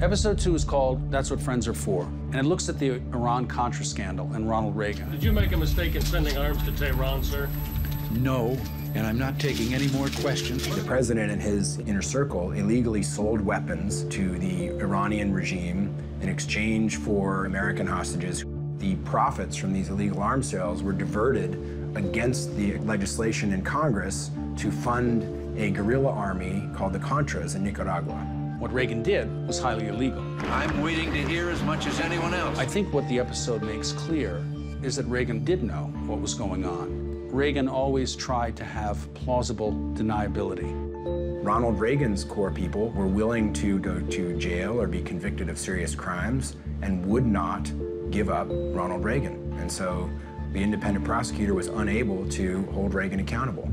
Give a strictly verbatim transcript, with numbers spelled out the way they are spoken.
Episode two is called That's What Friends Are For, and it looks at the Iran-Contra scandal and Ronald Reagan. Did you make a mistake in sending arms to Tehran, sir? No, and I'm not taking any more questions. The president and his inner circle illegally sold weapons to the Iranian regime in exchange for American hostages. The profits from these illegal arms sales were diverted against the legislation in Congress to fund a guerrilla army called the Contras in Nicaragua. What Reagan did was highly illegal. I'm waiting to hear as much as anyone else. I think what the episode makes clear is that Reagan did know what was going on. Reagan always tried to have plausible deniability. Ronald Reagan's core people were willing to go to jail or be convicted of serious crimes and would not give up Ronald Reagan. And so the independent prosecutor was unable to hold Reagan accountable.